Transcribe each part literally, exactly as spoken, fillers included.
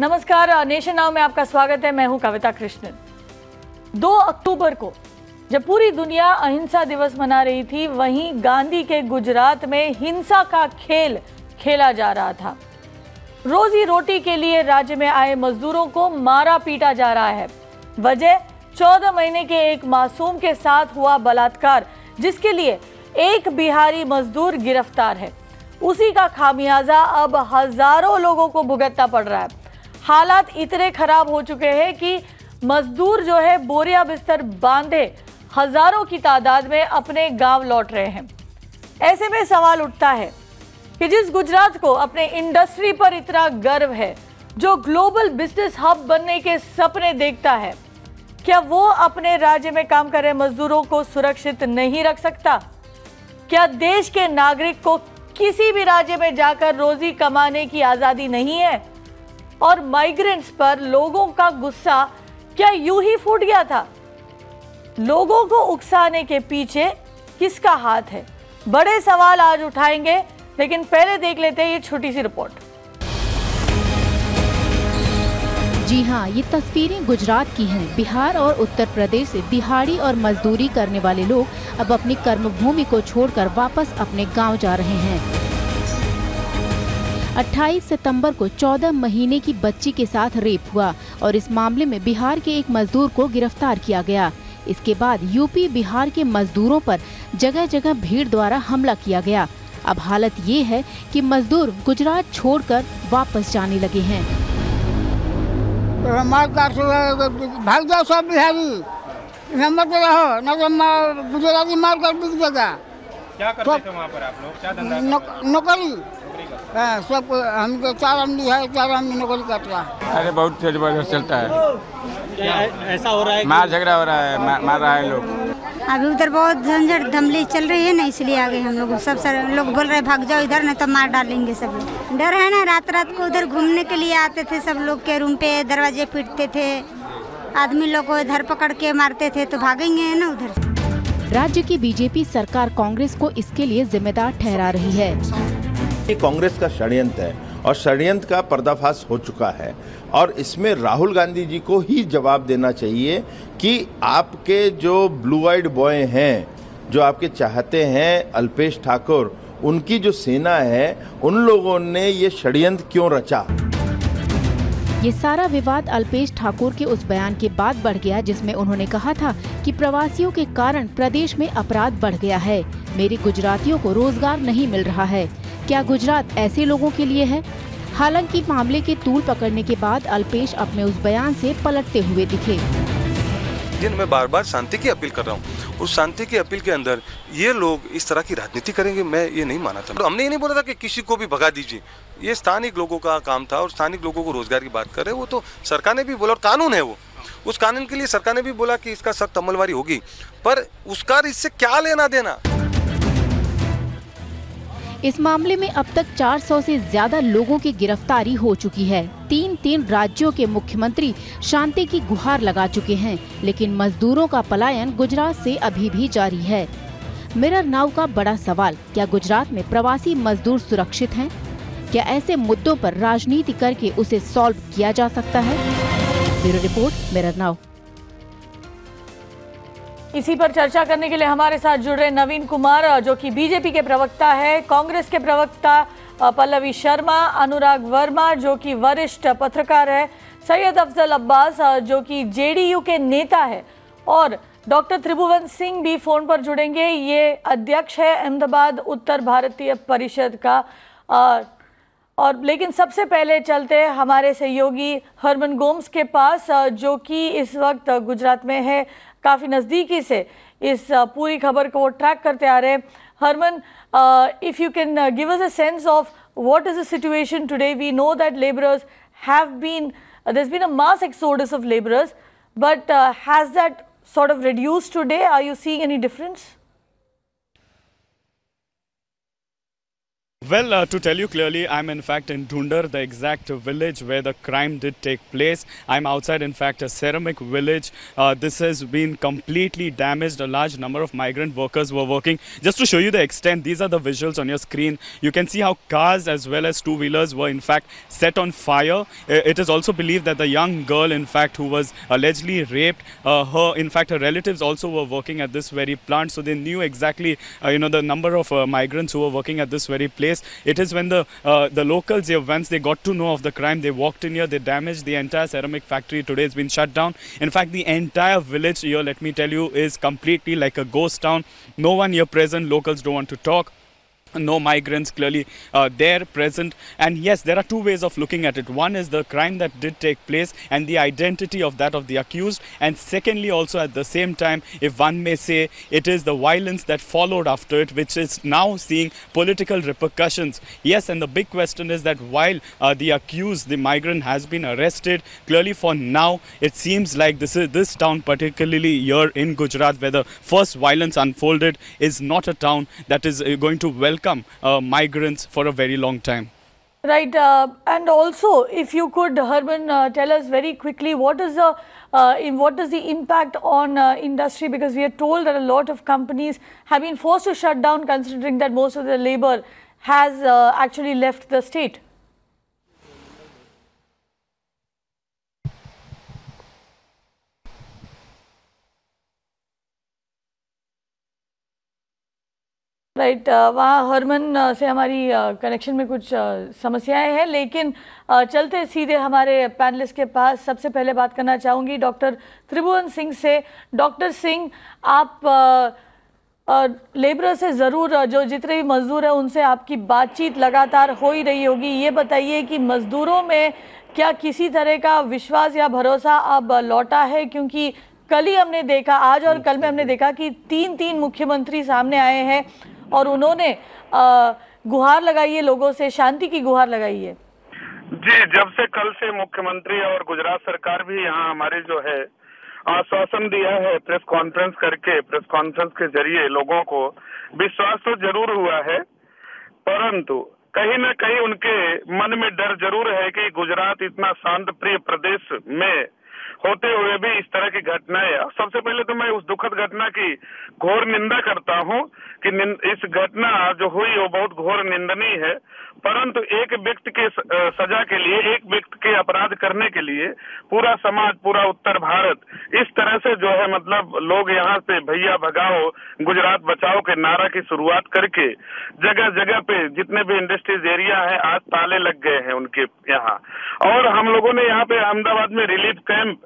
नमस्कार, nation now में आपका स्वागत है। मैं हूं कविता कृष्णन। दो अक्टूबर को जब पूरी दुनिया अहिंसा दिवस मना रही थी, वहीं गांधी के गुजरात में हिंसा का खेल खेला जा रहा था। रोजी रोटी के लिए राज्य में आए मजदूरों को मारा पीटा जा रहा है। वजह चौदह महीने के एक मासूम के साथ हुआ बलात्कार, जिसके लिए एक बिहारी मजदूर गिरफ्तार है। उसी का खामियाजा अब हजारों लोगों को भुगतना पड़ रहा है। हालात इतने खराब हो चुके हैं कि मजदूर जो है बोरिया बिस्तर बांधे हजारों की तादाद में अपने गांव लौट रहे हैं। ऐसे में सवाल उठता है कि जिस गुजरात को अपने इंडस्ट्री पर इतना गर्व है, जो ग्लोबल बिजनेस हब बनने के सपने देखता है, क्या वो अपने राज्य में काम कर रहे मजदूरों को सुरक्षित नहीं रख सकता? क्या देश के नागरिक को किसी भी राज्य में जाकर रोजी कमाने की आज़ादी नहीं है? और माइग्रेंट्स पर लोगों का गुस्सा क्या यूं ही फूट गया था? लोगों को उकसाने के पीछे किसका हाथ है? बड़े सवाल आज उठाएंगे, लेकिन पहले देख लेते हैं ये छोटी सी रिपोर्ट। जी हाँ, ये तस्वीरें गुजरात की हैं। बिहार और उत्तर प्रदेश से दिहाड़ी और मजदूरी करने वाले लोग अब अपनी कर्मभूमि को छोड़कर वापस अपने गांव जा रहे हैं। अट्ठाईस सितंबर को चौदह महीने की बच्ची के साथ रेप हुआ और इस मामले में बिहार के एक मजदूर को गिरफ्तार किया गया। इसके बाद यूपी बिहार के मजदूरों पर जगह जगह भीड़ द्वारा हमला किया गया। अब हालत ये है कि मजदूर गुजरात छोड़कर वापस जाने लगे हैं। भाग जाओ सब बिहारी, हिम्मत रहो, न तो गुजराती मार कर बिक जाएगा। क्या करते थे वहाँ पर आप लोग? क्या धंधा? नौकरी। हाँ, सब हमको चार आमदी है, चार आमदी नौकरी करता है। अरे बहुत तेज बर्दाश्त चलता है, ऐसा हो रहा है, मार झगड़ा हो रहा है, मार, मार रहा है लोग। अभी उधर बहुत झंझट धमली चल रही है ना, इसलिए आ गए हम लोग। सब सर लोग बोल रहे भाग जाओ इधर, नहीं तो मार डालेंगे सब लोग। डर है ना, रात रात को उधर घूमने के लिए आते थे, सब लोग के रूम पे दरवाजे पीटते थे, आदमी लोग को इधर पकड़ के मारते थे, तो भागेंगे ना उधर। राज्य की बीजेपी सरकार कांग्रेस को इसके लिए जिम्मेदार ठहरा रही है। कांग्रेस का षड्यंत्र है और षड्यंत्र का पर्दाफाश हो चुका है और इसमें राहुल गांधी जी को ही जवाब देना चाहिए कि आपके जो ब्लू आइड बॉय हैं, जो आपके चाहते हैं अल्पेश ठाकुर, उनकी जो सेना है, उन लोगों ने ये षड्यंत्र क्यों रचा। ये सारा विवाद अल्पेश ठाकुर के उस बयान के बाद बढ़ गया जिसमें उन्होंने कहा था कि प्रवासियों के कारण प्रदेश में अपराध बढ़ गया है, मेरे गुजरातियों को रोजगार नहीं मिल रहा है। क्या गुजरात ऐसे लोगों के लिए है? हालांकि मामले के तूल पकड़ने के बाद अल्पेश अपने उस बयान से पलटते हुए दिखे। जिन मैं बार बार शांति की अपील कर रहा हूँ, उस शांति की अपील के अंदर ये लोग इस तरह की राजनीति करेंगे, मैं ये नहीं माना था। हमने ये नहीं बोला था कि किसी को भी भगा दीजिए, ये स्थानिक लोगों का काम था और स्थानिक लोगों को रोजगार की बात कर रहे, वो तो सरकार ने भी बोला और कानून है वो, उस कानून के लिए सरकार ने भी बोला कि इसका सख्त अमलवारी होगी, पर उसका इससे क्या लेना देना। इस मामले में अब तक चार सौ से ज्यादा लोगों की गिरफ्तारी हो चुकी है। तीन तीन राज्यों के मुख्यमंत्री शांति की गुहार लगा चुके हैं, लेकिन मजदूरों का पलायन गुजरात से अभी भी जारी है। मिरर नाउ का बड़ा सवाल, क्या गुजरात में प्रवासी मजदूर सुरक्षित हैं? क्या ऐसे मुद्दों पर राजनीति करके उसे सॉल्व किया जा सकता है? Bureau report, Mirror Now. इसी पर चर्चा करने के लिए हमारे साथ जुड़ रहे नवीन कुमार, जो कि बीजेपी के प्रवक्ता है, कांग्रेस के प्रवक्ता पल्लवी शर्मा, अनुराग वर्मा जो कि वरिष्ठ पत्रकार है, सैयद अफजल अब्बास जो कि जेडीयू के नेता है, और डॉक्टर त्रिभुवन सिंह भी फोन पर जुड़ेंगे। ये अध्यक्ष है अहमदाबाद उत्तर भारतीय परिषद का। और लेकिन सबसे पहले चलते हैं हमारे सहयोगी हरमन गोम्स के पास, जो कि इस वक्त गुजरात में है, काफ़ी नज़दीकी से इस पूरी खबर को वो ट्रैक करते आ रहे हैं। Harman, if you can give us a sense of what is the situation today, we know that labourers have been, there's been a mass exodus of labourers, but has that sort of reduced today? Are you seeing any difference? Well, uh, to tell you clearly, I'm in fact in Dhundar, the exact village where the crime did take place. I'm outside, in fact, a ceramic village. Uh, this has been completely damaged. A large number of migrant workers were working. Just to show you the extent, these are the visuals on your screen. You can see how cars as well as two-wheelers were in fact set on fire. It is also believed that the young girl, in fact, who was allegedly raped, uh, her, in fact, her relatives also were working at this very plant. So they knew exactly, uh, you know, the number of uh, migrants who were working at this very place. It is when the uh, the locals here, once they got to know of the crime, they walked in here, they damaged the entire ceramic factory. Today it's been shut down. In fact, the entire village here, let me tell you, is completely like a ghost town. No one here present. Locals don't want to talk. No migrants clearly uh, there present. And yes, there are two ways of looking at it. One is the crime that did take place and the identity of that of the accused, and secondly also at the same time, if one may say, it is the violence that followed after it, which is now seeing political repercussions. Yes, and the big question is that while uh, the accused, the migrant, has been arrested, clearly for now it seems like this is this town, particularly here in Gujarat, where the first violence unfolded, is not a town that is going to welcome Welcome uh, migrants for a very long time. Right, uh, and also, if you could, Herman, uh, tell us very quickly what is the uh, in what is the impact on uh, industry, because we are told that a lot of companies have been forced to shut down, considering that most of the labor has uh, actually left the state. Right, वहाँ हरमन से हमारी connection में कुछ समस्याएं हैं, लेकिन चलते सीधे हमारे पैनलिस्ट के पास. सबसे पहले बात करना चाहूँगी डॉक्टर त्रिभुवन सिंह से. डॉक्टर सिंह, आप लेबर से ज़रूर, जो जितने भी मज़दूर हैं उनसे आपकी बातचीत लगातार हो ही रही होगी. ये बताइए कि मज़दूरों में क्या किसी तरह का विश्वास या भरोसा अब लौटा है, क्योंकि कल ही हमने देखा, आज और कल में हमने देखा कि तीन तीन मुख्यमंत्री सामने आए हैं और उन्होंने गुहार लगाई है, लोगों से शांति की गुहार लगाई है. जी, जब से कल से मुख्यमंत्री और गुजरात सरकार भी यहाँ हमारे जो है आश्वासन दिया है, प्रेस कॉन्फ्रेंस करके, प्रेस कॉन्फ्रेंस के जरिए लोगों को विश्वास तो जरूर हुआ है, परंतु कहीं न कहीं उनके मन में डर जरूर है कि गुजरात, इतना शांत प्रिय प्रदेश में होते हुए भी इस तरह की घटनाएं. सबसे पहले तो मैं उस दुखद घटना की घोर निंदा करता हूं कि इस घटना जो हुई वो बहुत घोर निंदनीय है, परंतु एक व्यक्ति के सजा के लिए, एक व्यक्ति के अपराध करने के लिए पूरा समाज, पूरा उत्तर भारत इस तरह से जो है, मतलब लोग यहाँ पे भैया भगाओ गुजरात बचाओ के नारा की शुरुआत करके जगह जगह पे जितने भी इंडस्ट्रीज एरिया है आज ताले लग गए हैं उनके यहाँ. और हम लोगों ने यहाँ पे अहमदाबाद में रिलीफ कैंप,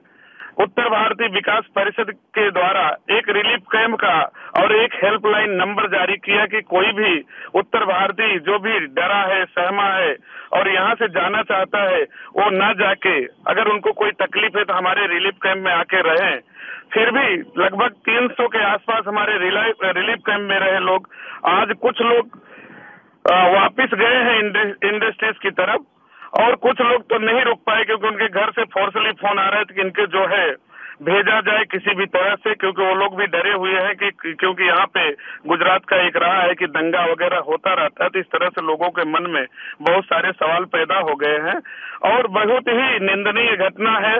उत्तर भारतीय विकास परिषद के द्वारा एक रिलीफ कैंप का और एक हेल्पलाइन नंबर जारी किया कि कोई भी उत्तर भारतीय जो भी डरा है, सहमा है और यहाँ से जाना चाहता है, वो ना जाके, अगर उनको कोई तकलीफ है तो हमारे रिलीफ कैंप में आके रहें. फिर भी लगभग तीन सौ के आसपास हमारे रिलीफ कैंप में रहे लोग. आज कुछ लोग वापिस गए हैं इंडस्ट्रीज की तरफ और कुछ लोग तो नहीं रुक पाए, क्योंकि उनके घर से फोर्सली फोन आ रहे थे कि इनके जो है भेजा जाए किसी भी तरह से, क्योंकि वो लोग भी डरे हुए हैं कि क्योंकि यहाँ पे गुजरात का एक रहा है कि दंगा वगैरह होता रहता है, तो इस तरह से लोगों के मन में बहुत सारे सवाल पैदा हो गए हैं. और बहुत ही निंदनीय घटना है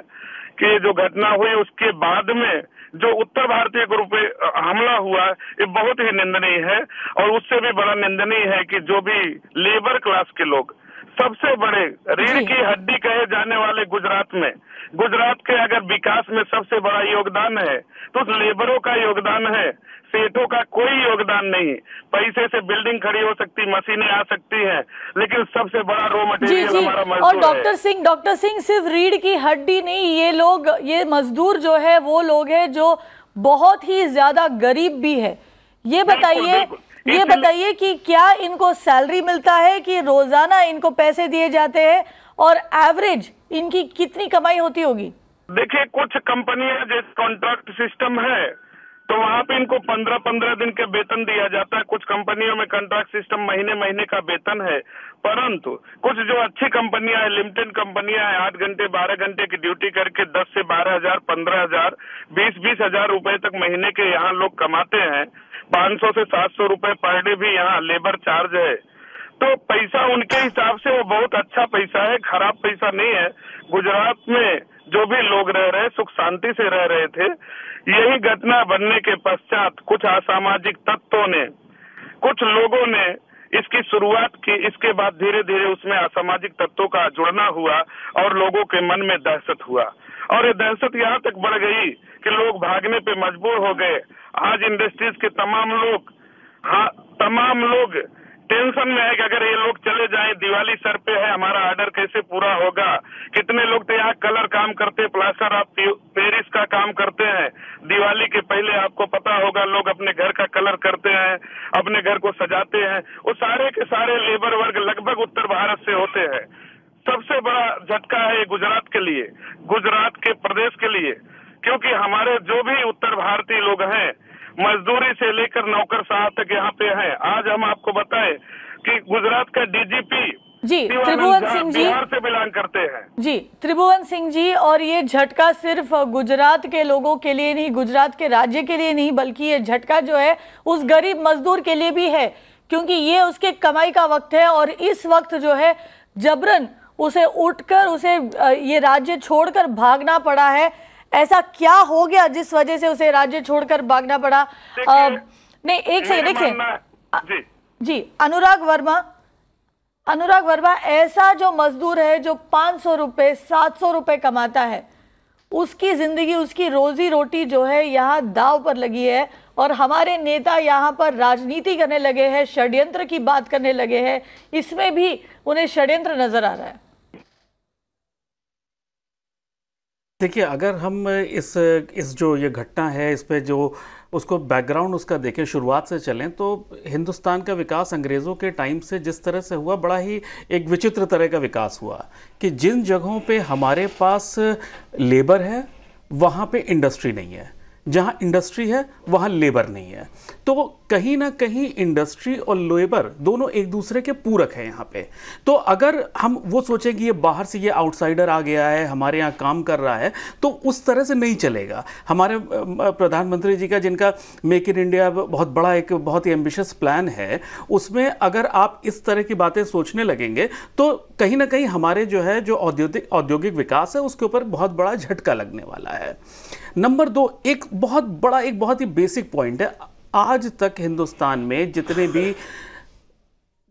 कि जो घटना हुई उसके बाद में जो उत्तर भारतीय ग्रुप पे हमला हुआ, ये बहुत ही निंदनीय है. और उससे भी बड़ा निंदनीय है कि जो भी लेबर क्लास के लोग, सबसे बड़े रीढ़ की हड्डी कहे जाने वाले गुजरात में, गुजरात के अगर विकास में सबसे बड़ा योगदान है तो लेबरों का योगदान है, सेठों का कोई योगदान नहीं. पैसे से बिल्डिंग खड़ी हो सकती, मशीनें आ सकती हैं, लेकिन सबसे बड़ा रॉ मटेरियल हमारा मजदूर है. और डॉक्टर सिंह, डॉक्टर सिंह सिर्फ रीढ़ की हड्डी नहीं, ये लोग, ये मजदूर जो है वो लोग है जो बहुत ही ज्यादा गरीब भी है. ये बताइए, ये बताइए कि क्या इनको सैलरी मिलता है, कि रोजाना इनको पैसे दिए जाते हैं, और एवरेज इनकी कितनी कमाई होती होगी? देखिए, कुछ कंपनियां जैसे कॉन्ट्रैक्ट सिस्टम है तो वहाँ पे इनको पंद्रह पंद्रह दिन के वेतन दिया जाता है, कुछ कंपनियों में कॉन्ट्रैक्ट सिस्टम महीने महीने का वेतन है, परंतु कुछ जो अच्छी कंपनियां है, लिमिटेड कंपनियां है, आठ घंटे बारह घंटे की ड्यूटी करके दस से बारह हजार पंद्रह हजार बीस बीस हजार रुपए तक महीने के यहाँ लोग कमाते हैं. पाँच सौ से सात सौ रुपए पर डे भी यहाँ लेबर चार्ज है. तो पैसा उनके हिसाब से वो बहुत अच्छा पैसा है, खराब पैसा नहीं है। गुजरात में जो भी लोग रह रहे सुख शांति से रह रहे थे। यही घटना बनने के पश्चात कुछ असामाजिक तत्वों ने, कुछ लोगों ने इसकी शुरुआत की। इसके बाद धीरे धीरे उसमें असामाजिक तत्वों का जुड़ना हुआ और लोगों के मन में दहशत हुआ और ये दहशत यहाँ तक बढ़ गई कि लोग भागने पे मजबूर हो गए। आज इंडस्ट्रीज के तमाम लोग हाँ, तमाम लोग टेंशन में है कि अगर ये लोग चले जाएं, दिवाली सर पे है, हमारा ऑर्डर कैसे पूरा होगा। कितने लोग तो यहाँ कलर काम करते, प्लास्टर ऑफ पेरिस का काम करते हैं। दिवाली के पहले आपको पता होगा लोग अपने घर का कलर करते हैं, अपने घर को सजाते हैं। वो सारे के सारे लेबर वर्ग लगभग उत्तर भारत से होते हैं। सबसे बड़ा झटका है गुजरात के लिए, गुजरात के प्रदेश के लिए, क्योंकि हमारे जो भी उत्तर भारतीय लोग हैं मजदूरी से लेकर नौकरशाह तक यहाँ पे हैं। आज हम आपको बताएं कि गुजरात का डीजीपी जी त्रिभुवन सिंह जी बिहार से बिलोंग करते हैं। जी त्रिभुवन सिंह जी, और ये झटका सिर्फ गुजरात के लोगों के लिए नहीं, गुजरात के राज्य के लिए नहीं, बल्कि ये झटका जो है उस गरीब मजदूर के लिए भी है, क्योंकि ये उसके कमाई का वक्त है और इस वक्त जो है जबरन उसे उठकर उसे ये राज्य छोड़कर भागना पड़ा है। ऐसा क्या हो गया जिस वजह से उसे राज्य छोड़कर भागना पड़ा? आ, नहीं एक सेकंड देखिए जी, जी अनुराग वर्मा अनुराग वर्मा ऐसा जो मजदूर है जो पाँच सौ रुपए सात सौ रुपए कमाता है, उसकी जिंदगी उसकी रोजी रोटी जो है यहाँ दांव पर लगी है और हमारे नेता यहाँ पर राजनीति करने लगे हैं, षड्यंत्र की बात करने लगे हैं। इसमें भी उन्हें षड्यंत्र नजर आ रहा है। देखिए अगर हम इस इस जो ये घटना है इस पे जो उसको बैकग्राउंड उसका देखें, शुरुआत से चलें, तो हिंदुस्तान का विकास अंग्रेज़ों के टाइम से जिस तरह से हुआ, बड़ा ही एक विचित्र तरह का विकास हुआ कि जिन जगहों पे हमारे पास लेबर है वहाँ पे इंडस्ट्री नहीं है, जहाँ इंडस्ट्री है वहाँ लेबर नहीं है। तो कहीं ना कहीं इंडस्ट्री और लेबर दोनों एक दूसरे के पूरक हैं यहाँ पे। तो अगर हम वो सोचें कि ये बाहर से ये आउटसाइडर आ गया है हमारे यहाँ काम कर रहा है, तो उस तरह से नहीं चलेगा। हमारे प्रधानमंत्री जी का जिनका मेक इन इंडिया बहुत बड़ा एक बहुत ही एम्बिशियस प्लान है, उसमें अगर आप इस तरह की बातें सोचने लगेंगे तो कहीं ना कहीं हमारे जो है जो औद्योगिक औद्योगिक विकास है उसके ऊपर बहुत बड़ा झटका लगने वाला है। नंबर दो, एक बहुत बड़ा एक बहुत ही बेसिक पॉइंट है, आज तक हिंदुस्तान में जितने भी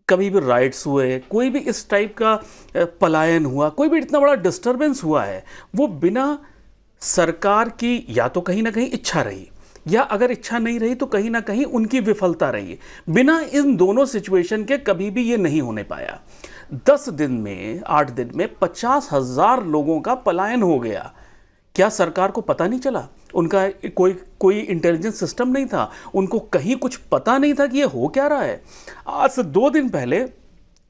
कभी भी राइट्स हुए, कोई भी इस टाइप का पलायन हुआ, कोई भी इतना बड़ा डिस्टर्बेंस हुआ है, वो बिना सरकार की या तो कहीं ना कहीं इच्छा रही, या अगर इच्छा नहीं रही तो कहीं ना कहीं उनकी विफलता रही। बिना इन दोनों सिचुएशन के कभी भी ये नहीं होने पाया। दस दिन में आठ दिन में पचास हजार लोगों का पलायन हो गया। क्या सरकार को पता नहीं चला? उनका कोई कोई इंटेलिजेंस सिस्टम नहीं था, उनको कहीं कुछ पता नहीं था कि ये हो क्या रहा है। आज से दो दिन पहले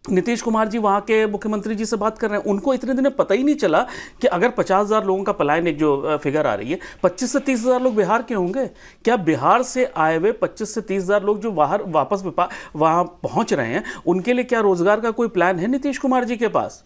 नीतीश कुमार जी वहाँ के मुख्यमंत्री जी से बात कर रहे हैं, उनको इतने दिनों पता ही नहीं चला कि अगर पचास हज़ार लोगों का पलायन एक जो फिगर आ रही है, पच्चीस से तीस हज़ार लोग बिहार के होंगे। क्या बिहार से आए हुए पच्चीस से तीस हज़ार लोग जो बाहर वापस वहाँ पहुँच रहे हैं, उनके लिए क्या रोज़गार का कोई प्लान है नीतीश कुमार जी के पास?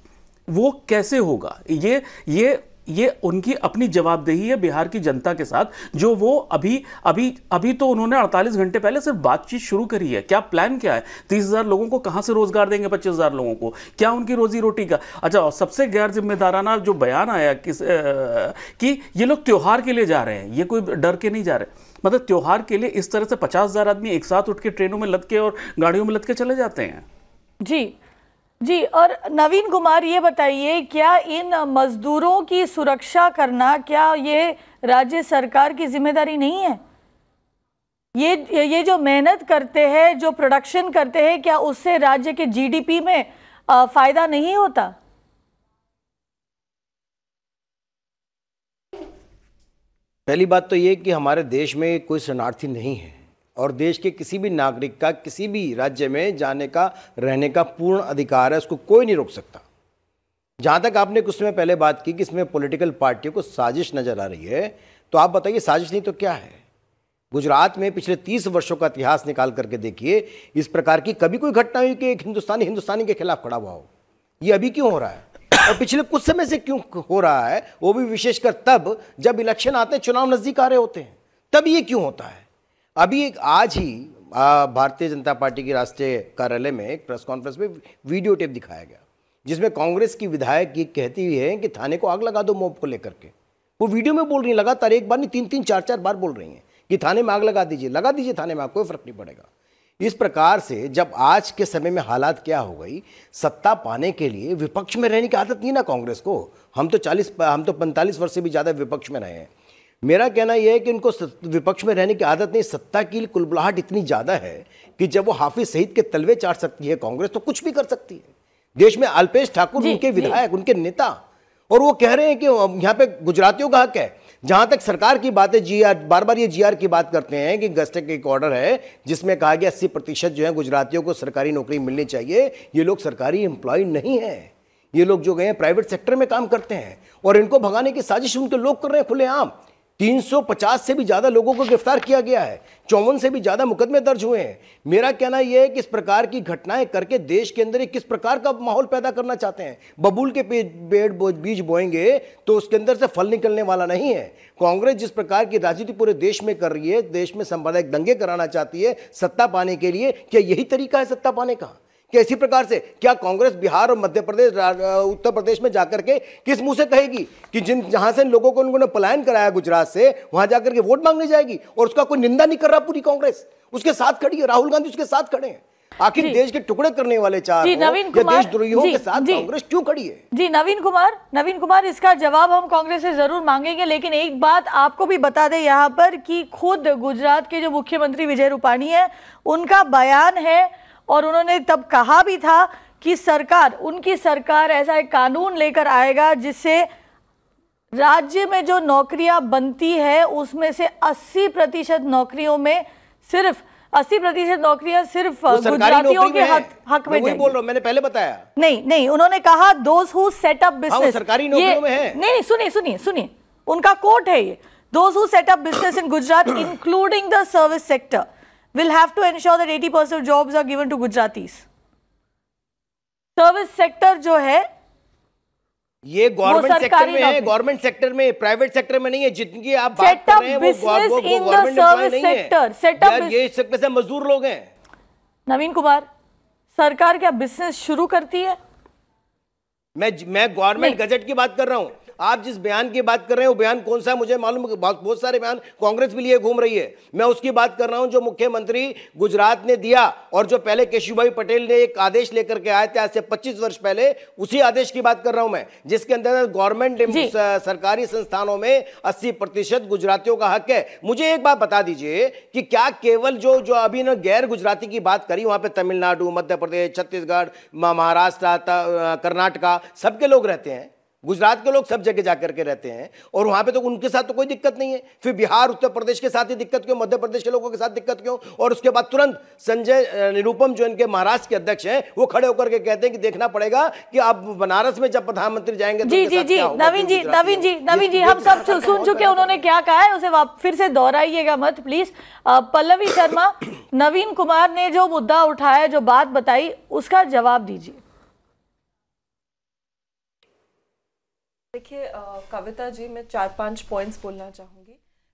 वो कैसे होगा? ये ये ये उनकी अपनी जवाबदेही है बिहार की जनता के साथ, जो वो अभी अभी अभी तो उन्होंने अड़तालीस घंटे पहले सिर्फ बातचीत शुरू करी है। क्या प्लान क्या है? तीस हज़ार लोगों को कहाँ से रोज़गार देंगे? पच्चीस हज़ार लोगों को क्या उनकी रोजी रोटी का? अच्छा, और सबसे गैर जिम्मेदाराना जो बयान आया किस आ, कि ये लोग त्यौहार के लिए जा रहे हैं, ये कोई डर के नहीं जा रहे। मतलब त्यौहार के लिए इस तरह से पचास हज़ार आदमी एक साथ उठ के ट्रेनों में लद के और गाड़ियों में लद के चले जाते हैं। जी जी और नवीन कुमार ये बताइए, क्या इन मजदूरों की सुरक्षा करना, क्या ये राज्य सरकार की जिम्मेदारी नहीं है? ये ये जो मेहनत करते हैं, जो प्रोडक्शन करते हैं, क्या उससे राज्य के जीडीपी में फायदा नहीं होता? पहली बात तो ये कि हमारे देश में कोई शरणार्थी नहीं है और देश के किसी भी नागरिक का किसी भी राज्य में जाने का रहने का पूर्ण अधिकार है, उसको कोई नहीं रोक सकता। जहाँ तक आपने कुछ समय पहले बात की कि इसमें पॉलिटिकल पार्टियों को साजिश नज़र आ रही है, तो आप बताइए साजिश नहीं तो क्या है? गुजरात में पिछले तीस वर्षों का इतिहास निकाल करके देखिए, इस प्रकार की कभी कोई घटना हुई कि एक हिंदुस्तानी हिंदुस्तानी के खिलाफ खड़ा हुआ हो? ये अभी क्यों हो रहा है और पिछले कुछ समय से क्यों हो रहा है, वो भी विशेषकर तब जब इलेक्शन आते हैं, चुनाव नज़दीक आ रहे होते हैं, तब ये क्यों होता है? अभी एक आज ही भारतीय जनता पार्टी के राष्ट्रीय कार्यालय में एक प्रेस कॉन्फ्रेंस में वीडियो टेप दिखाया गया जिसमें कांग्रेस की विधायक ये कहती हुई है कि थाने को आग लगा दो मॉब को लेकर के। वो वीडियो में बोल रही है, लगातार एक बार नहीं तीन तीन चार चार बार बोल रही हैं कि थाने में आग लगा दीजिए लगा दीजिए थाने में आग, कोई फर्क नहीं पड़ेगा। इस प्रकार से जब आज के समय में हालात क्या हो गई, सत्ता पाने के लिए विपक्ष में रहने की आदत नहीं ना कांग्रेस को। हम तो चालीस हम तो पैंतालीस वर्ष से भी ज़्यादा विपक्ष में रहे हैं। मेरा कहना यह है कि उनको विपक्ष में रहने की आदत नहीं, सत्ता की कुलबुलाहट इतनी ज़्यादा है कि जब वो हाफिज सईद के तलवे चाट सकती है कांग्रेस तो कुछ भी कर सकती है। देश में अल्पेश ठाकुर उनके विधायक उनके नेता, और वो कह रहे हैं कि यहाँ पे गुजरातियों का हक है। जहाँ तक सरकार की बात है, जी आर बार बार ये जी आर की बात करते हैं कि गस्टे का एक ऑर्डर है जिसमें कहा गया अस्सी प्रतिशत जो है गुजरातियों को सरकारी नौकरी मिलनी चाहिए। ये लोग सरकारी एम्प्लॉय नहीं हैं, ये लोग जो गए हैं प्राइवेट सेक्टर में काम करते हैं और इनको भगाने की साजिश उनके लोग कर रहे हैं खुलेआम। तीन सौ पचास से भी ज़्यादा लोगों को गिरफ्तार किया गया है, चौवन से भी ज़्यादा मुकदमे दर्ज हुए हैं। मेरा कहना यह है कि इस प्रकार की घटनाएं करके देश के अंदर किस प्रकार का माहौल पैदा करना चाहते हैं। बबूल के पेड़ बीज बोएंगे तो उसके अंदर से फल निकलने वाला नहीं है। कांग्रेस जिस प्रकार की राजनीति पूरे देश में कर रही है, देश में सांप्रदायिक दंगे कराना चाहती है सत्ता पाने के लिए, क्या यही तरीका है सत्ता पाने का? क्या इसी प्रकार से क्या कांग्रेस बिहार और मध्य प्रदेश उत्तर प्रदेश में जाकर के किस मुंह से कहेगी कि जिन जहां से लोगों को उन्होंने पलायन कराया गुजरात से, वहां जाकर के वोट मांगने जाएगी? और उसका कोई निंदा नहीं कर रहा, पूरी कांग्रेस उसके साथ खड़ी है, राहुल गांधी उसके साथ खड़े हैं। आखिर देश के टुकड़े करने वाले चार देशद्रोहियों के साथ कांग्रेस क्यों खड़ी है? जी नवीन कुमार, नवीन कुमार इसका जवाब हम कांग्रेस से जरूर मांगेंगे, लेकिन एक बात आपको भी बता दें यहाँ पर कि खुद गुजरात के जो मुख्यमंत्री विजय रूपाणी है उनका बयान है और उन्होंने तब कहा भी था कि सरकार उनकी सरकार ऐसा एक कानून लेकर आएगा जिससे राज्य में जो नौकरियां बनती है उसमें से अस्सी प्रतिशत नौकरियों में सिर्फ अस्सी प्रतिशत नौकरियां सिर्फ गुजरातियों के हक हक में जाएंगी। बोल रहा हूं, मैंने पहले बताया। नहीं नहीं, उन्होंने कहा those who set up business सरकारी नौकरियों में है। नहीं सुनिए सुनिए सुनिए, उनका कोट है ये, those who set up business in Gujarat including the service sector will have to ensure that eighty percent of jobs are given to Gujaratis. Service sector जो है ये गवर्नमेंट सेक्टर में है, गवर्नमेंट सेक्टर में, प्राइवेट सेक्टर में नहीं है। जितनी आप बात कर रहे हैं वो गवर्नमेंट सर्विस सेक्टर सेटअप ये इसमें से मजदूर लोग हैं। नवीन कुमार, सरकार क्या बिजनेस शुरू करती है? मैं मैं गवर्नमेंट गजट की बात कर रहा हूँ। आप जिस बयान की बात कर रहे हैं वो बयान कौन सा है मुझे मालूम, बहुत सारे बयान कांग्रेस भी लिए घूम रही है। मैं उसकी बात कर रहा हूं जो मुख्यमंत्री गुजरात ने दिया और जो पहले केशुभाई पटेल ने एक आदेश लेकर के आए थे आज से पच्चीस वर्ष पहले, उसी आदेश की बात कर रहा हूं मैं, जिसके अंदर गवर्नमेंट सरकारी संस्थानों में अस्सी प्रतिशत गुजरातियों का हक है। मुझे एक बात बता दीजिए कि क्या केवल जो जो अभी ना गैर गुजराती की बात करी, वहां पर तमिलनाडु, मध्य प्रदेश, छत्तीसगढ़, महाराष्ट्र, कर्नाटका सबके लोग रहते हैं, गुजरात के लोग सब जगह जाकर के रहते हैं और वहाँ पे तो उनके साथ तो कोई दिक्कत नहीं है। फिर बिहार उत्तर प्रदेश के साथ ही दिक्कत क्यों, मध्य प्रदेश के लोगों के साथ दिक्कत क्यों? और उसके बाद तुरंत संजय निरुपम जो इनके महाराष्ट्र के अध्यक्ष हैं वो खड़े होकर के कहते हैं कि देखना पड़ेगा कि अब बनारस में जब प्रधानमंत्री जाएंगे। जी जी जी नवीन जी नवीन जी नवीन जी हम सब सुन चुके उन्होंने क्या कहा है, उसे फिर से दोहराइएगा मत प्लीज। पल्लवी शर्मा, नवीन कुमार ने जो मुद्दा उठाया, जो बात बताई, उसका जवाब दीजिए। देखिए कविता जी, मैं चार पांच पॉइंट्स बोलना चाहूँगी।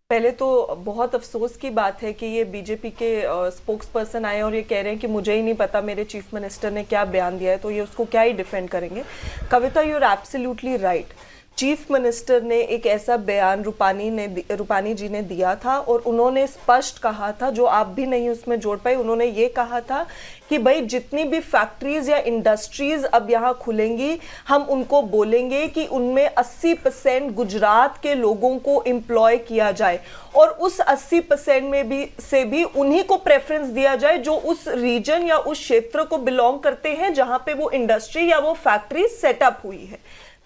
पहले तो बहुत अफसोस की बात है कि ये बीजेपी के स्पोक्स पर्सन आए और ये कह रहे हैं कि मुझे ही नहीं पता मेरे चीफ मिनिस्टर ने क्या बयान दिया है, तो ये उसको क्या ही डिफेंड करेंगे। Kavita, you are absolutely right. Chief minister ने एक ऐसा बयान रूपानी ने रूपानी जी ने दिया था और उन्होंने स्पष्ट कहा था, जो आप भी नहीं उसमें जोड़ पाए, उन्होंने ये कहा था कि भाई जितनी भी फैक्ट्रीज या इंडस्ट्रीज अब यहाँ खुलेंगी हम उनको बोलेंगे कि उनमें अस्सी परसेंट गुजरात के लोगों को एम्प्लॉय किया जाए और उस अस्सी परसेंट में भी से भी उन्हीं को प्रेफरेंस दिया जाए जो उस रीजन या उस क्षेत्र को बिलोंग करते हैं जहाँ पे वो इंडस्ट्री या वो फैक्ट्री सेटअप हुई है।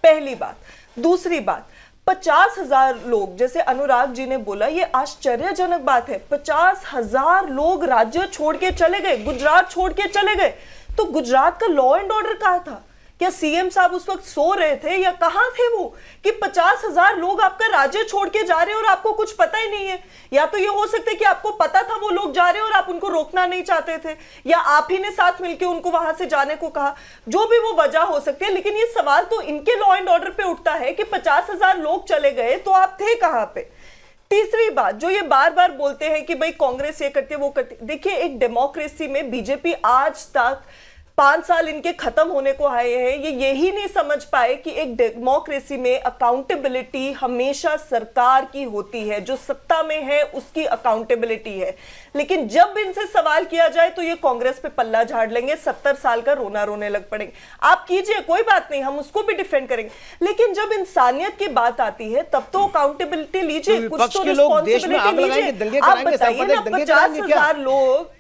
पहली बात। दूसरी बात, पचास हजार लोग, जैसे अनुराग जी ने बोला, ये आश्चर्यजनक बात है, पचास हजार लोग राज्य छोड़ के चले गए, गुजरात छोड़ के चले गए, तो गुजरात का लॉ एंड ऑर्डर कहाँ था? क्या सीएम साहब उस वक्त सो रहे थे या कहाँ थे वो कि पचास हजार लोग आपका राज्य छोड़ के जा रहे हैं और आपको कुछ पता ही नहीं है? या तो ये हो सकता है कि आपको पता था वो लोग जा रहे हैं और आप उनको रोकना नहीं चाहते थे, या आप ही ने साथ मिलकर उनको वहां से जाने को कहा, जो भी वो वजह हो सकती है। लेकिन ये सवाल तो इनके लॉ एंड ऑर्डर पे उठता है कि पचास हजार लोग चले गए तो आप थे कहाँ पे? तीसरी बात जो ये बार बार बोलते हैं कि भाई कांग्रेस ये करती है वो करती है, देखिए एक डेमोक्रेसी में बीजेपी आज तक पांच साल इनके खत्म होने को आए हैं, ये यही नहीं समझ पाए कि एक डेमोक्रेसी में अकाउंटेबिलिटी हमेशा सरकार की होती है, जो सत्ता में है उसकी अकाउंटेबिलिटी है, लेकिन जब इनसे सवाल किया जाए तो ये कांग्रेस पे पल्ला झाड़ लेंगे, सत्तर साल का रोना रोने लग पड़ेंगे। आप कीजिए, कोई बात नहीं, हम उसको भी डिफेंड करेंगे, लेकिन जब इंसानियत की बात आती है तब तो अकाउंटेबिलिटी लीजिए, कुछ तो रिस्पॉन्सिबिलिटी लीजिए। आप बताइए ना, पचास हजार लोग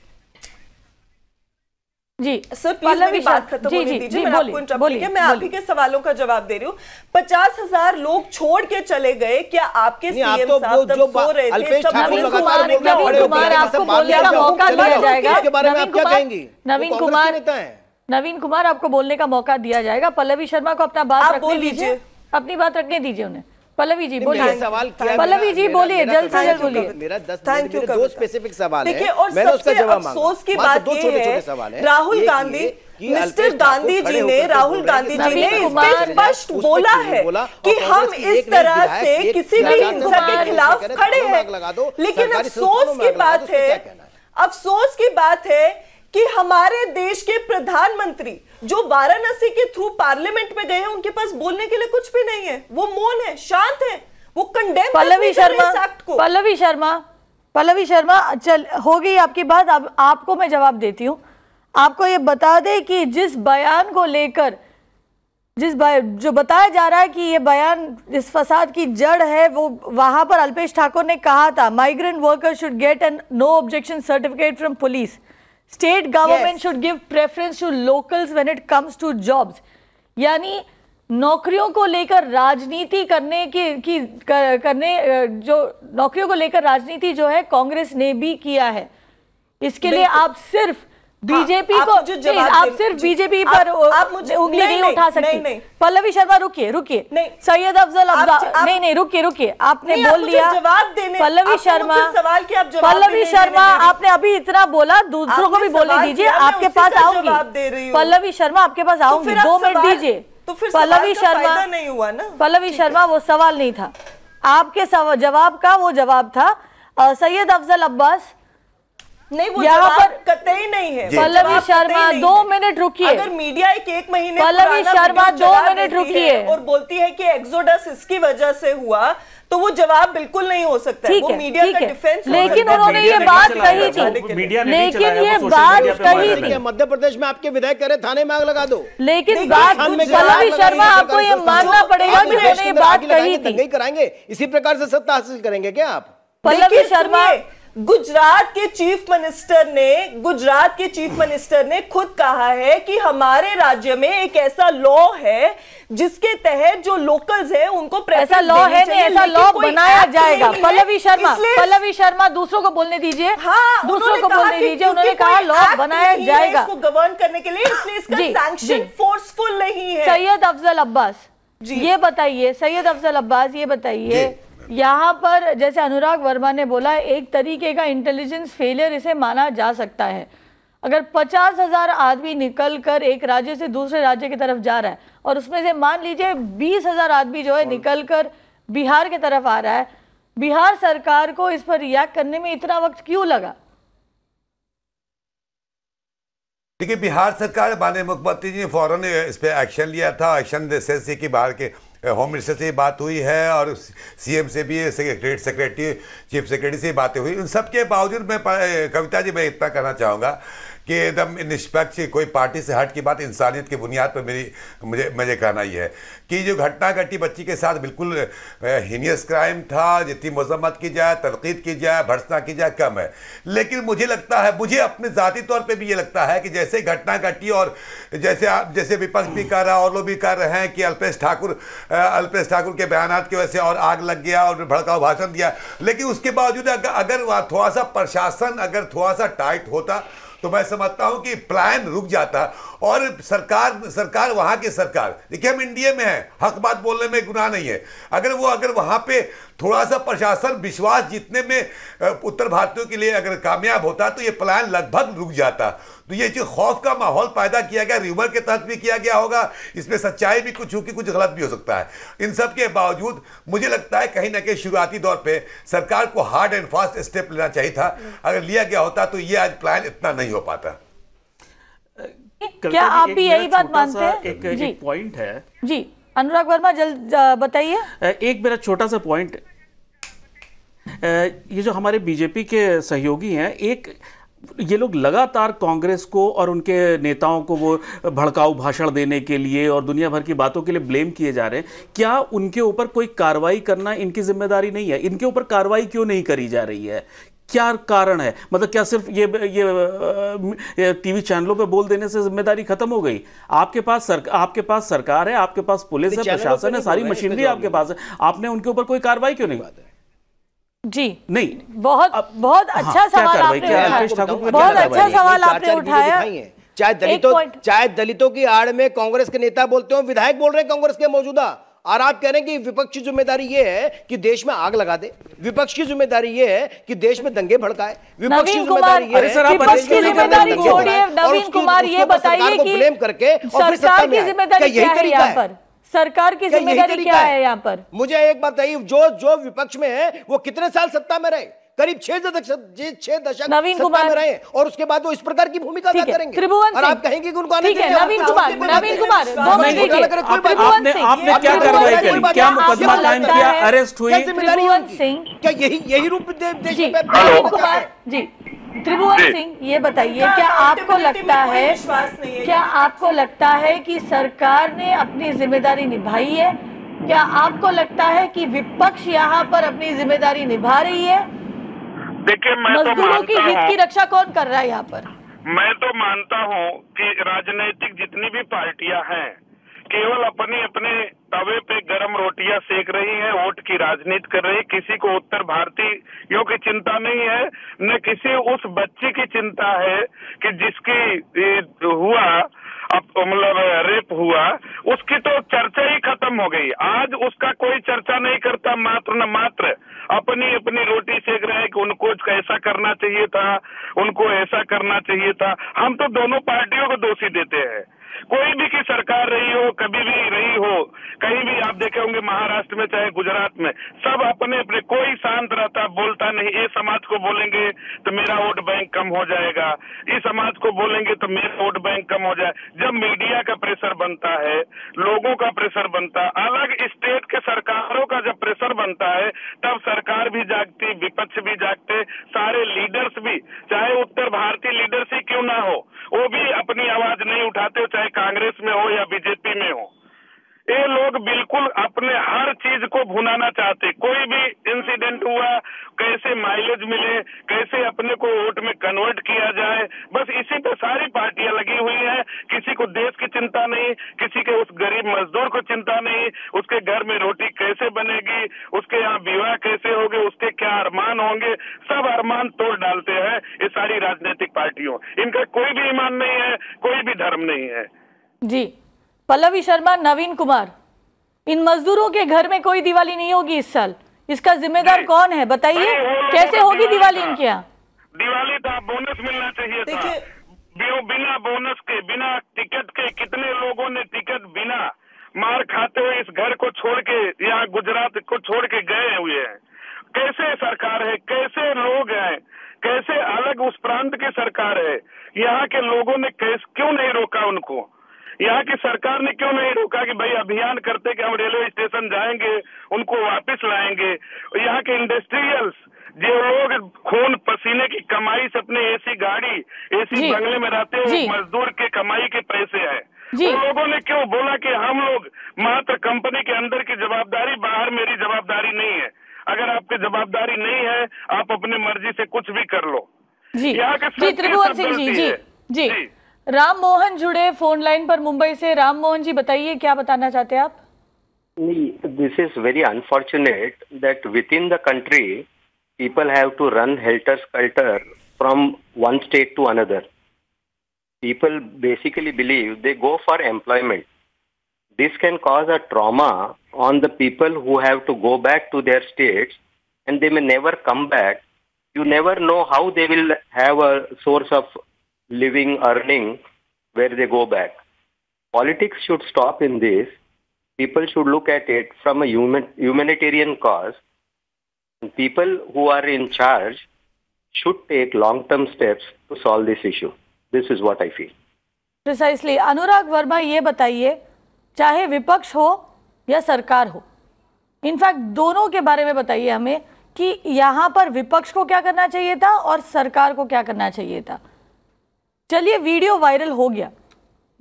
जी सर पल्लवी बात खत्म होने दीजिए, जी, मैं आपको इंटरप्ट किया, मैं आप ही के सवालों का जवाब दे रही हूँ। पचास हजार लोग छोड़ के चले गए, क्या आपके सीएम साहब तब सो रहे थे? नवीन कुमार कुमार आपको बोलने का मौका दिया जाएगा, नवीन कुमार नवीन कुमार नवीन कुमार आपको बोलने का मौका दिया जाएगा, पल्लवी शर्मा को अपना बात रखने दीजिए, अपनी बात रखने दीजिए उन्हें। पल्लवी जी बोलिए, सवाल पल्लवी जी बोलिए, जल्द से जल्द बोलिए। मेरा दस थैंक यू दो स्पेसिफिक सवाल है, और सबसे अफसोस की बात ये है राहुल गांधी मिस्टर गांधी जी ने राहुल गांधी जी ने स्पष्ट बोला है कि हम इस तरह से किसी भी हिंसा के खिलाफ खड़े हैं, लेकिन अफसोस की बात है अफसोस की बात है कि हमारे देश के प्रधानमंत्री जो वाराणसी के थ्रू पार्लियामेंट में गए हैं उनके पास बोलने के लिए कुछ भी नहीं है, वो मौन है, शांत है, वो कंडेम पल्लवी शर्मा पल्लवी शर्मा पल्लवी शर्मा चल हो गई आपकी बात। अब आपको मैं जवाब देती हूँ, आपको ये बता दें कि जिस बयान को लेकर जिस जो बताया जा रहा है कि ये बयान इस फसाद की जड़ है, वो वहाँ पर अल्पेश ठाकुर ने कहा था migrant worker should get an no objection certificate from police, state government should give preference to locals when it comes to jobs. यानी नौकरियों को लेकर राजनीति करने की, की कर, करने जो नौकरियों को लेकर राजनीति जो है कांग्रेस ने भी किया है। इसके लिए आप सिर्फ बीजेपी हाँ, को आप, आप सिर्फ बीजेपी पर उंगली नहीं, नहीं उठा सकती। पल्लवी शर्मा रुकिए रुकिए सैयद अफजल अब्बास नहीं नहीं रुकिए रुकिए आपने बोल लिया जवाब देने पल्लवी शर्मा सवाल की आप पल्लवी शर्मा आपने अभी इतना बोला, दूसरों को भी बोलने दीजिए, आपके पास आऊंगी पल्लवी शर्मा, आपके पास आऊंगी, दो मिनट दीजिए। तो फिर पल्लवी शर्मा नहीं हुआ ना, पल्लवी शर्मा वो सवाल नहीं था, आपके जवाब का वो जवाब था। सैयद अफजल अब्बास नहीं वो यहाँ पर कतई नहीं है। पल्लवी शर्मा दो मिनट रुकिए, अगर मीडिया एक एक महीने पल्लवी शर्मा दो मिनट रुकिए और बोलती है कि एक्सोडस इसकी वजह से हुआ तो वो जवाब बिल्कुल नहीं हो सकता है, वो मीडिया का डिफेंस। लेकिन उन्होंने ये बात कही थी, लेकिन ये बात कही थी मध्य प्रदेश में आपके विधायक कह रहे थाने में आग लगा दो, लेकिन बात पल्लवी शर्मा आपको ये मानना पड़ेगा कि उन्होंने ये बात कही थी। नहीं कराएंगे, इसी प्रकार से सत्ता हासिल करेंगे क्या आप? पल्लवी शर्मा गुजरात के चीफ मिनिस्टर ने गुजरात के चीफ मिनिस्टर ने खुद कहा है कि हमारे राज्य में एक ऐसा लॉ है जिसके तहत जो लोकल्स हैं उनको ऐसा लॉ है नहीं, ऐसा लॉ बनाया जाएगा। पल्लवी शर्मा पल्लवी शर्मा दूसरों को बोलने दीजिए, हाँ, दूसरों को बोलने दीजिए, उन्होंने कहा लॉ बनाया जाएगा इसको गवर्न करने के लिए, इसलिए इसका सैंक्शन फोर्सफुल नहीं है। सैयद अफजल अब्बास ये बताइए सैयद अफजल अब्बास ये बताइए यहाँ पर जैसे अनुराग वर्मा ने बोला एक तरीके का इंटेलिजेंस फेलियर इसे माना जा सकता है, अगर पचास हजार आदमी निकल कर एक राज्य से दूसरे राज्य की तरफ जा रहा है और उसमें से मान लीजिए बीस हजार आदमी जो है निकल कर बिहार की तरफ आ रहा है, बिहार सरकार को इस पर रिएक्ट करने में इतना वक्त क्यों लगा? देखिए बिहार सरकार माननीय मुख्यमंत्री जी ने फौरन इस पर एक्शन लिया था, एक्शन जैसे कि बाहर के होम मिनिस्टर से बात हुई है और सीएम से भी, सेक्रेटरी सेक्रेटरी चीफ सेक्रेटरी से बातें हुई, उन सबके बावजूद मैं कविता जी मैं इतना कहना चाहूँगा कि एकदम निष्पक्ष कोई पार्टी से हट की बात इंसानियत की बुनियाद पर मेरी मुझे मुझे कहना ही है कि जो घटना घटी बच्ची के साथ बिल्कुल हीनियस क्राइम था, जितनी मजम्मत की जाए, तनकीद की जाए, भर्त्सना की जाए कम है, लेकिन मुझे लगता है, मुझे अपने ज़ाती तौर पे भी ये लगता है कि जैसे घटना घटी और जैसे आप जैसे विपक्ष भी कर रहा है और लोग भी कर रहे हैं कि अल्पेश ठाकुर अल्पेश ठाकुर के बयान की वजह से और आग लग गया और भड़काऊ भाषण दिया, लेकिन उसके बावजूद अगर थोड़ा सा प्रशासन अगर थोड़ा सा टाइट होता तो मैं समझता हूं कि प्लान रुक जाता और सरकार सरकार वहां की सरकार, देखिए हम एनडीए में हैं, हक बात बोलने में गुनाह नहीं है, अगर वो अगर वहां पे थोड़ा सा प्रशासन विश्वास जीतने में उत्तर भारतीयों के लिए अगर कामयाब होता तो ये प्लान लगभग रुक जाता। तो ये जो खौफ का माहौल पैदा किया गया, र्यूमर के तहत भी किया गया होगा, इसमें सच्चाई भी कुछ होगी, कुछ गलत भी हो सकता है। इन सब के बावजूद मुझे लगता है कहीं ना कहीं शुरुआती दौर पे सरकार को हार्ड एंड फास्ट स्टेप लेना चाहिए था। अगर लिया गया होता तो ये आज प्लान इतना नहीं हो पाता। क्या आप भी यही बात मानते हैं? एक, एक पॉइंट है जी, अनुराग वर्मा जल्द बताइए। एक मेरा छोटा सा पॉइंट, ये जो हमारे बीजेपी के सहयोगी हैं, एक ये लोग लगातार कांग्रेस को और उनके नेताओं को वो भड़काऊ भाषण देने के लिए और दुनिया भर की बातों के लिए ब्लेम किए जा रहे हैं। क्या उनके ऊपर कोई कार्रवाई करना इनकी जिम्मेदारी नहीं है? इनके ऊपर कार्रवाई क्यों नहीं करी जा रही है? क्या कारण है? मतलब क्या सिर्फ ये ये टीवी चैनलों पे बोल देने से जिम्मेदारी खत्म हो गई? आपके पास सर, आपके पास सरकार है, आपके पास पुलिस है, प्रशासन है, सारी मशीनरी आपके पास है, आपने उनके ऊपर कोई कार्रवाई क्यों नहीं? जी नहीं, बहुत अब, बहुत अच्छा हाँ, सवाल आपने उठाया, बहुत अच्छा सवाल आपने उठाया। चाहे दलितों चाहे दलितों की आड़ में कांग्रेस के नेता बोलते हो, विधायक बोल रहे हैं कांग्रेस के मौजूदा, और आप कह रहे हैं कि विपक्ष की जिम्मेदारी यह है कि देश में आग लगा दे, विपक्ष की जिम्मेदारी यह है कि देश में दंगे भड़काए, विपक्ष की जिम्मेदारी यह है विपक्ष की जिम्मेदारी छोड़िए। नवीन कुमार ये बताइए कि ब्लेम करके सरकार की जिम्मेदारी क्या है यहाँ पर? सरकार की जिम्मेदारी क्या है यहाँ पर? मुझे एक बात बताइए, जो जो विपक्ष में है वो कितने साल सत्ता में रहे? करीब छह दशक छह दशक नवीन कुमार रहे, और उसके बाद वो इस प्रकार की भूमिका अदा करेंगे। त्रिभुवन सिंह, आप कहेंगे कि उनको आने दीजिए। नवीन कुमार, नवीन कुमार दो मिनट दीजिए। आपने आपने क्या कार्रवाई करी? क्या मुकदमा कायम किया? अरेस्ट हुई? त्रिभुवन सिंह क्या यही यही रूप देश में? नवीन कुमार जी, त्रिभुवन सिंह ये बताइए, क्या आपको लगता है क्या आपको लगता है कि सरकार ने अपनी जिम्मेदारी निभाई है? क्या आपको लगता है कि विपक्ष यहाँ पर अपनी जिम्मेदारी निभा रही है? देखिए, मैं तो मानता हूँ कि हित की रक्षा कौन कर रहा है यहाँ पर? मैं तो मानता हूँ कि राजनीतिक जितनी भी पार्टियां हैं केवल अपनी अपने तवे पे गरम रोटियां सेक रही हैं, वोट की राजनीति कर रही है। किसी को उत्तर भारतीयों की चिंता नहीं है, न किसी उस बच्ची की चिंता है कि जिसकी हुआ मतलब रेप हुआ, उसकी तो चर्चा ही खत्म हो गई। आज उसका कोई चर्चा नहीं करता, मात्र न मात्र अपनी अपनी रोटी सेक रहे हैं कि उनको ऐसा करना चाहिए था, उनको ऐसा करना चाहिए था। हम तो दोनों पार्टियों को दोषी देते हैं, कोई भी की सरकार रही हो, कभी भी रही हो, कहीं भी आप देखे होंगे, महाराष्ट्र में चाहे गुजरात में, सब अपने अपने, कोई शांत रहता, बोलता नहीं। ये समाज को बोलेंगे तो मेरा वोट बैंक कम हो जाएगा, इस समाज को बोलेंगे तो मेरा वोट बैंक कम हो जाए। जब मीडिया का प्रेशर बनता है, लोगों का प्रेशर बनता है, अलग स्टेट के सरकारों का जब प्रेशर बनता है, तब सरकार भी जागती, विपक्ष भी जागते, सारे लीडर्स भी, चाहे उत्तर भारतीय लीडर्स ही क्यों ना हो, वो भी अपनी आवाज नहीं उठाते, चाहे कांग्रेस में हो या बीजेपी में हो। ये लोग बिल्कुल अपने हर चीज को भुनाना चाहते, कोई भी इंसिडेंट हुआ कैसे माइलेज मिले, कैसे अपने को वोट में कन्वर्ट किया जाए, बस इसी पे सारी पार्टियां लगी हुई हैं। किसी को देश की चिंता नहीं, किसी के उस गरीब मजदूर को चिंता नहीं, उसके घर में रोटी कैसे बनेगी, उसके यहाँ विवाह कैसे होगे, उसके क्या अरमान होंगे, सब अरमान तोड़ डालते हैं ये सारी राजनीतिक पार्टियों। इनका कोई भी ईमान नहीं है, कोई भी धर्म नहीं है। जी, पल्लवी शर्मा, नवीन कुमार, इन मजदूरों के घर में कोई दिवाली नहीं होगी इस साल, इसका जिम्मेदार कौन है? बताइए, कैसे होगी दिवाली इनके यहाँ? दिवाली था, बोनस मिलना चाहिए था। बिना बोनस के, बिना टिकट के कितने लोगों ने टिकट बिना मार खाते हुए इस घर को छोड़ के, यहाँ गुजरात को छोड़ के गए हुए हैं। कैसे सरकार है, कैसे लोग हैं, कैसे अलग उस प्रांत की सरकार है, यहाँ के लोगों ने कैसे क्यों नहीं रोका उनको? यहाँ की सरकार ने क्यों नहीं रोका कि भाई अभियान करते कि हम रेलवे स्टेशन जाएंगे, उनको वापस लाएंगे? यहाँ के इंडस्ट्रियल्स, जो लोग खून पसीने की कमाई से अपने एसी गाड़ी, एसी बंगले में रहते हैं, मजदूर के कमाई के पैसे हैं, उन लोगों ने क्यों बोला कि हम लोग मात्र कंपनी के अंदर की जवाबदारी, बाहर मेरी जवाबदारी नहीं है? अगर आपकी जवाबदारी नहीं है, आप अपने मर्जी से कुछ भी कर लो। यहाँ के त्रिभुवन सिंह जी जी जी राम मोहन जुड़े फोन लाइन पर मुंबई से। राम मोहन जी बताइए, क्या बताना चाहते हैं आप? This is very unfortunate that within the country people have to run helter skelter from one state to another. People basically believe they go for employment. This can cause a trauma on the people who have to go back to their states and they may never come back. You never know how they will have a source of living, earning, where they go back. Politics should stop in this. People should look at it from a human, humanitarian cause. People who are in charge should take long-term steps to solve this issue. This is what I feel. Precisely. Anurag Verma, ये बताइए, चाहे विपक्ष हो या सरकार हो, in fact दोनों के बारे में बताइए हमें कि यहाँ पर विपक्ष को क्या करना चाहिए था और सरकार को क्या करना चाहिए था। चलिए, वीडियो वायरल हो गया,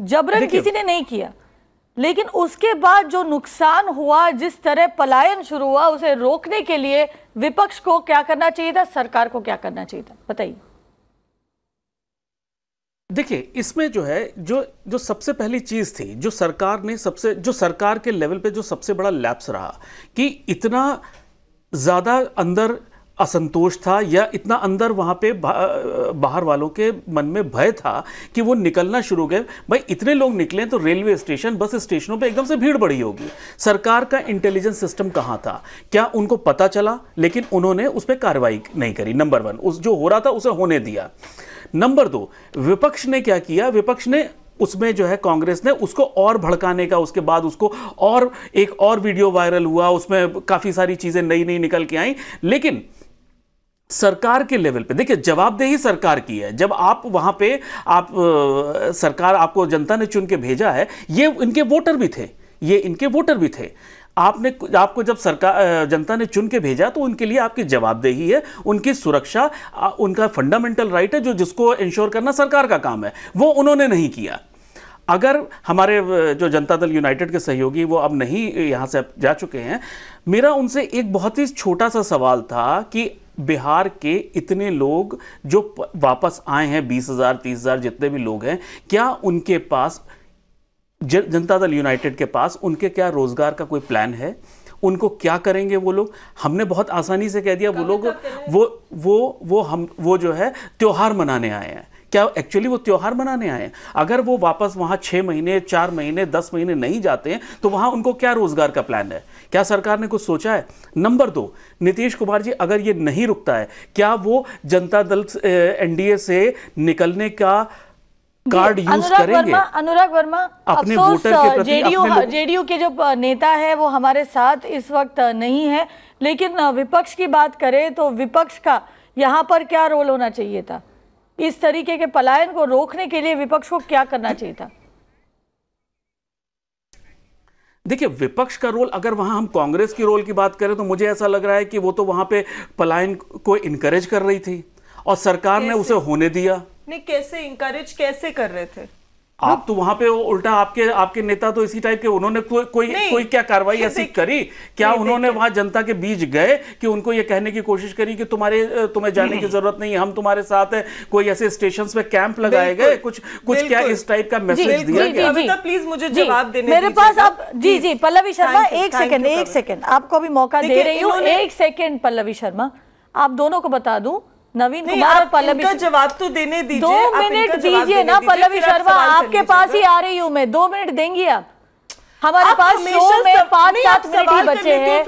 जबरन किसी ने नहीं किया, लेकिन उसके बाद जो नुकसान हुआ, जिस तरह पलायन शुरू हुआ, उसे रोकने के लिए विपक्ष को क्या करना चाहिए था, सरकार को क्या करना चाहिए था, बताइए। देखिए, इसमें जो है जो जो सबसे पहली चीज़ थी, जो सरकार ने सबसे जो सरकार के लेवल पे जो सबसे बड़ा लैप्स रहा कि इतना ज़्यादा अंदर असंतोष था या इतना अंदर वहाँ पे बाहर वालों के मन में भय था कि वो निकलना शुरू हो गए। भाई इतने लोग निकले तो रेलवे स्टेशन, बस स्टेशनों पे एकदम से भीड़ बढ़ी होगी। सरकार का इंटेलिजेंस सिस्टम कहाँ था? क्या उनको पता चला? लेकिन उन्होंने उस पर कार्रवाई नहीं करी। नंबर वन, उस जो हो रहा था उसे होने दिया। नंबर दो, विपक्ष ने क्या किया? विपक्ष ने उसमें जो है कांग्रेस ने उसको और भड़काने का, उसके बाद उसको और एक और वीडियो वायरल हुआ, उसमें काफ़ी सारी चीज़ें नई नई निकल के आई। लेकिन सरकार के लेवल पे देखिए, जवाबदेही सरकार की है। जब आप वहां पे आप आ, सरकार आपको जनता ने चुन के भेजा है, ये इनके वोटर भी थे, ये इनके वोटर भी थे। आपने आपको जब सरकार जनता ने चुन के भेजा तो उनके लिए आपकी जवाबदेही है, उनकी सुरक्षा, उनका फंडामेंटल राइट है जो जिसको इंश्योर करना सरकार का काम है, वो उन्होंने नहीं किया। अगर हमारे जो जनता दल यूनाइटेड के सहयोगी वो अब नहीं यहाँ से जा चुके हैं, मेरा उनसे एक बहुत ही छोटा सा सवाल था कि बिहार के इतने लोग जो वापस आए हैं, बीस हज़ार तीस हज़ार जितने भी लोग हैं, क्या उनके पास जनता दल यूनाइटेड के पास उनके क्या रोजगार का कोई प्लान है? उनको क्या करेंगे वो लोग? हमने बहुत आसानी से कह दिया वो लोग वो वो वो हम वो जो है त्योहार मनाने आए हैं। क्या एक्चुअली वो त्यौहार मनाने आए हैं? अगर वो वापस वहाँ छः महीने, चार महीने, दस महीने नहीं जाते हैं तो वहाँ उनको क्या रोजगार का प्लान है? क्या सरकार ने कुछ सोचा है? नंबर दो, नीतीश कुमार जी अगर ये नहीं रुकता है, क्या वो जनता दल एनडीए से निकलने का कार्ड यूज करेंगे? अनुराग वर्मा, अपने वोटर के प्रति, जेडीयू जेडीयू के जो नेता है वो हमारे साथ इस वक्त नहीं है, लेकिन विपक्ष की बात करें तो विपक्ष का यहाँ पर क्या रोल होना चाहिए था? इस तरीके के पलायन को रोकने के लिए विपक्ष को क्या करना चाहिए था? देखिए, विपक्ष का रोल, अगर वहां हम कांग्रेस की रोल की बात करें तो मुझे ऐसा लग रहा है कि वो तो वहां पे पलायन को इनकरेज कर रही थी और सरकार ने उसे होने दिया। नहीं, कैसे इनकरेज कैसे कर रहे थे आप? तो वहां पे उल्टा आपके आपके नेता तो इसी टाइप के, उन्होंने कोई कोई कोई क्या कार्रवाई ऐसी करी? क्या उन्होंने वहां जनता के बीच गए कि उनको ये कहने की कोशिश करी कि तुम्हारे तुम्हें जाने की जरूरत नहीं, हम तुम्हारे साथ है? कोई ऐसे स्टेशंस पे कैंप लगाए गए? कुछ कुछ क्या इस टाइप का मैसेज दिया गया? कविता, प्लीज मुझे जवाब देने मेरे पास आप जी जी पल्लवी शर्मा, एक सेकेंड एक सेकेंड आपको भी मौका दे रही हूँ। एक सेकेंड पल्लवी शर्मा, आप दोनों को बता दूं, नवीन कुमार और पल्लवी, जवाब तो देने दीजिए, दो मिनट दीजिए ना। पल्लवी शर्मा, आपके पास ही आ रही हूँ मैं, दो मिनट देंगी आप? हमारे पास शो में पांच सात मिनट ही बचे हैं,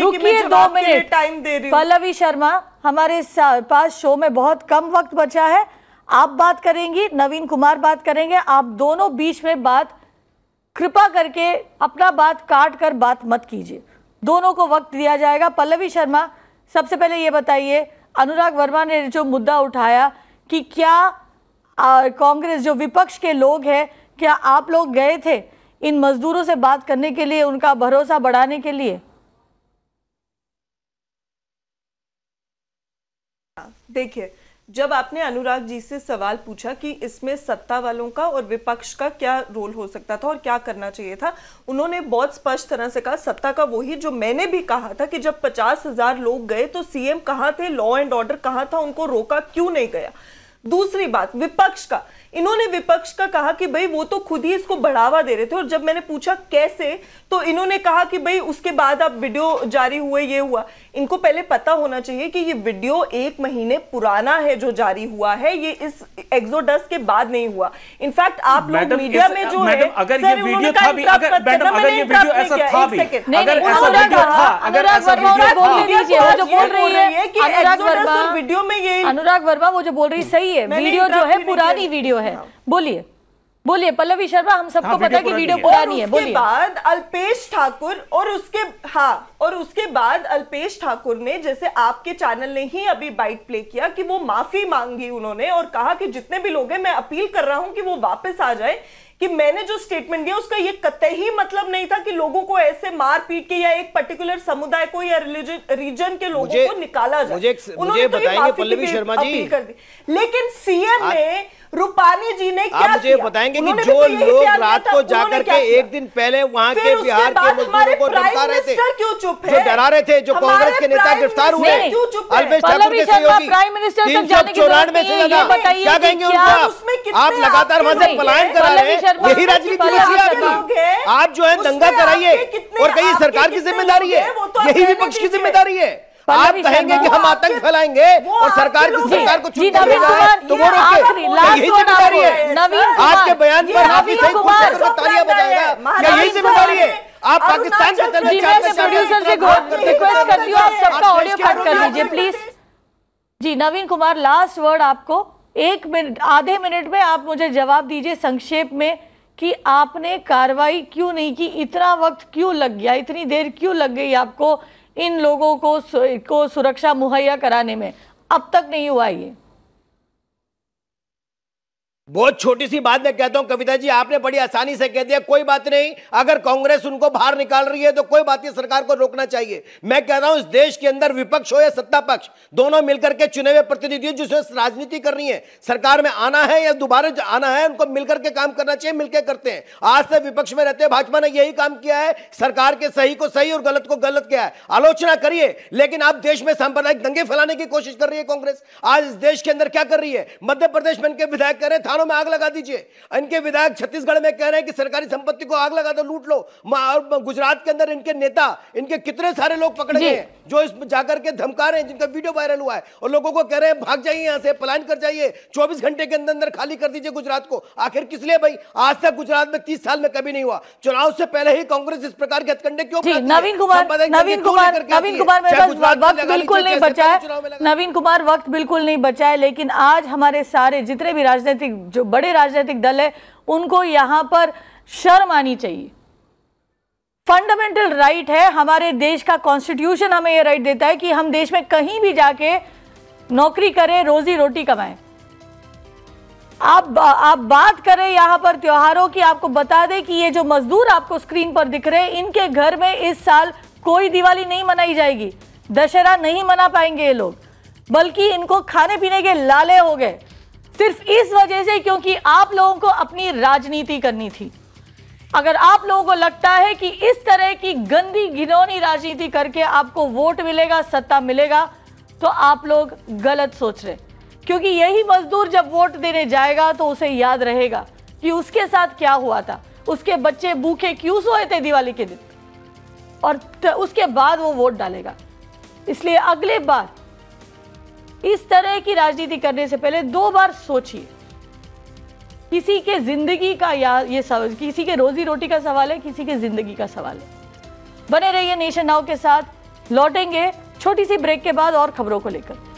रुकिए दो मिनट टाइम दे रही हूँ। पल्लवी शर्मा, हमारे पास शो में बहुत कम वक्त बचा है, आप बात करेंगी, नवीन कुमार बात करेंगे, आप दोनों बीच में बात, कृपा करके अपना बात काट कर बात मत कीजिए, दोनों को वक्त दिया जाएगा। पल्लवी शर्मा, सबसे पहले ये बताइए, अनुराग वर्मा ने जो मुद्दा उठाया कि क्या कांग्रेस जो विपक्ष के लोग हैं, क्या आप लोग गए थे इन मजदूरों से बात करने के लिए, उनका भरोसा बढ़ाने के लिए? देखिए, जब आपने अनुराग जी से सवाल पूछा कि इसमें सत्ता वालों का और विपक्ष का क्या रोल हो सकता था और क्या करना चाहिए था, उन्होंने बहुत स्पष्ट तरह से कहा सत्ता का वही जो मैंने भी कहा था कि जब पचास हजार लोग गए तो सीएम कहाँ थे, लॉ एंड ऑर्डर कहाँ था, उनको रोका क्यों नहीं गया? दूसरी बात, विपक्ष का, इन्होंने विपक्ष का कहा कि भाई वो तो खुद ही इसको बढ़ावा दे रहे थे, और जब मैंने पूछा कैसे तो इन्होंने कहा कि भाई उसके बाद अब वीडियो जारी हुए, ये हुआ। इनको पहले पता होना चाहिए कि ये वीडियो एक महीने पुराना है जो जारी हुआ है, ये इस एक्सोडस के बाद नहीं हुआ। इनफैक्ट आप लोग मीडिया में जो है, अगर ये वीडियो था भी, अगर मैडम अगर ये वीडियो ऐसा था भी, अगर ऐसा वीडियो था, अगर ऐसा वीडियो था, अनुराग वर्मा वो जो बोल रही है, अनुराग वर्मा वो जो बोल रही है सही बताइए, वीडियो जो है पुरानी वीडियो है। बोलिए बोलिए पल्लवी शर्मा, हम सबको हाँ, पता है कि वीडियो पुरानी है। उसके बाद अल्पेश ठाकुर और उसके हाँ और उसके बाद अल्पेश ठाकुर ने, जैसे आपके चैनल ने ही अभी बाइट प्ले किया, कि वो माफी मांगी उन्होंने और कहा कि जितने भी लोग हैं मैं अपील कर रहा हूं कि वो वापस आ जाए, कि मैंने जो स्टेटमेंट दिया उसका ये कतई मतलब नहीं था कि लोगों को ऐसे मार पीट के या एक पर्टिकुलर समुदाय को या रीजन के लोगों को निकाला जाए। मुझे, मुझे बताएंगे पल्लवी शर्मा जी, लेकिन सीएम ने, रूपानी जी ने क्या, मुझे बताएंगे कि जो लोग रात को जाकर के एक दिन पहले वहां के बिहार के मजदूरों को डरा रहे थे, क्यों चुप है, जो डरा रहे थे, जो कांग्रेस के नेता गिरफ्तार हुए, अल्पेश ठाकुर के सहयोगी प्राइम मिनिस्टर तक जाने की जरूरत नहीं है, क्या कहेंगे उनका? आप लगातार वहां से पलायन करा रहे हैं, यही राजनीति है। आप जो है दंगा कराइए और कहिए सरकार की जिम्मेदारी है, यही विपक्ष की जिम्मेदारी है। आप कहेंगे कि हम आतंक फैलाएंगे और सरकार की सरकार को छूट देगा तो वो रोके, आपके बयान पर हाफिज सईद तालियां बजाएगा, यही जिम्मेदारी है। आप पाकिस्तान के प्रोड्यूसर से रिक्वेस्ट करती हूं, आप सबका ऑडियो कट कर लीजिए प्लीज। जी नवीन कुमार, लास्ट वर्ड आपको, एक मिनट, आधे मिनट में आप मुझे जवाब दीजिए संक्षेप में कि आपने कार्रवाई क्यों नहीं की, इतना वक्त क्यों लग गया, इतनी देर क्यों लग गई आपको इन लोगों को को सुरक्षा मुहैया कराने में, अब तक नहीं हुआ ये? बहुत छोटी सी बात मैं कहता हूं कविता जी, आपने बड़ी आसानी से कह दिया, कोई बात नहीं, अगर कांग्रेस उनको बाहर निकाल रही है तो कोई बात नहीं, सरकार को रोकना चाहिए। मैं कहता हूं इस देश के अंदर विपक्ष हो या सत्ता पक्ष, दोनों मिलकर के चुने हुए प्रतिनिधियों जिससे राजनीति करनी है, सरकार में आना है या दोबारा आना है, उनको मिलकर के काम करना चाहिए, मिलकर करते हैं। आज से विपक्ष में रहते हुए भाजपा ने यही काम किया है, सरकार के सही को सही और गलत को गलत किया है, आलोचना करिए, लेकिन आप देश में सांप्रदायिक दंगे फैलाने की कोशिश कर रही है कांग्रेस। आज इस देश के अंदर क्या कर रही है, मध्य प्रदेश में इनके विधायक कह रहे हैं में आग लगा दीजिए, इनके विधायक छत्तीसगढ़ में कह रहे हैं कि सरकारी संपत्ति को आग लगा दो, लूट लो, गुजरात के अंदर इनके नेता, इनके कितने सारे लोग पकड़े गए जो इस जाकर के धमका रहे हैं, जिनका वीडियो वायरल हुआ है और लोगों को कह रहे हैं भाग जाइए यहां से, पलायन कर जाइए, चौबीस घंटे के अंदर अंदर खाली कर दीजिए गुजरात को। आखिर किस लिए भाई, आज तक गुजरात में तीस साल में कभी नहीं हुआ, चुनाव से पहले ही कांग्रेस इस प्रकार के हथकंडे क्यों? नवीन कुमार नवीन कुमार नवीन कुमार वक्त बिल्कुल नहीं बचा है, नवीन कुमार वक्त बिल्कुल नहीं बचा है, लेकिन आज हमारे सारे जितने भी राजनीतिक, जो बड़े राजनीतिक दल है, उनको यहां पर शर्म आनी चाहिए। फंडामेंटल राइट है, हमारे देश का कॉन्स्टिट्यूशन हमें यह राइट देता है कि हम देश में कहीं भी जाके नौकरी करें, रोजी रोटी कमाएं। आप आप बात करें यहां पर त्योहारों की, आपको बता दें कि ये जो मजदूर आपको स्क्रीन पर दिख रहे हैं, इनके घर में इस साल कोई दिवाली नहीं मनाई जाएगी, दशहरा नहीं मना पाएंगे ये लोग, बल्कि इनको खाने पीने के लाले हो गए, सिर्फ इस वजह से क्योंकि आप लोगों को अपनी राजनीति करनी थी। अगर आप लोगों को लगता है कि इस तरह की गंदी घिनौनी राजनीति करके आपको वोट मिलेगा, सत्ता मिलेगा, तो आप लोग गलत सोच रहे, क्योंकि यही मजदूर जब वोट देने जाएगा तो उसे याद रहेगा कि उसके साथ क्या हुआ था, उसके बच्चे भूखे क्यों सोए थे दिवाली के दिन, और उसके बाद वो वोट डालेगा। इसलिए अगले बार इस तरह की राजनीति करने से पहले दो बार सोचिए। किसी के जिंदगी का या ये सवाल, किसी के रोजी रोटी का सवाल है, किसी के जिंदगी का सवाल है। बने रहिए नेशन नाउ के साथ, लौटेंगे छोटी सी ब्रेक के बाद और खबरों को लेकर।